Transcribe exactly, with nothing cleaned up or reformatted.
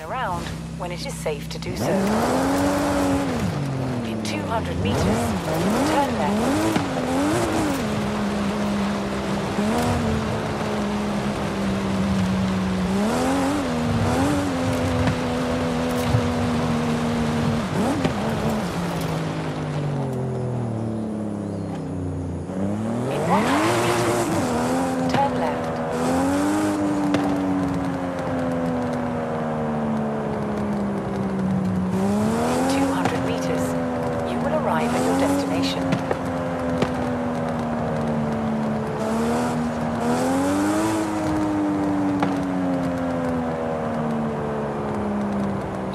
around when it is safe to do so. In two hundred meters, turn left.